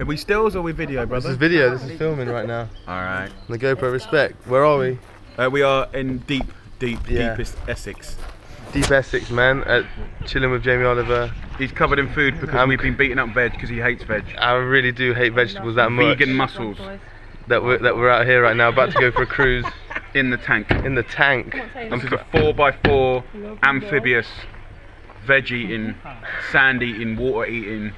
Are we stills or are we video, brother? This is video, this is filming right now. Alright. The GoPro respect. Where are we? We are in deepest Essex. Deep Essex, man. Chilling with Jamie Oliver. He's covered in food because we've been beating up veg because he hates veg. I really do hate vegetables that much. Vegan muscles. That we're out here right now, about to go for a cruise. In the tank. In the tank. This is a 4x4 amphibious, veg eating, sand eating, water eating,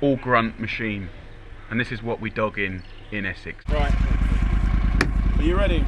all grunt machine. And this is what we dog in Essex. Right. Are you ready?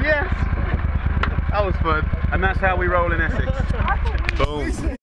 Yes! That was fun. And that's how we roll in Essex. Boom.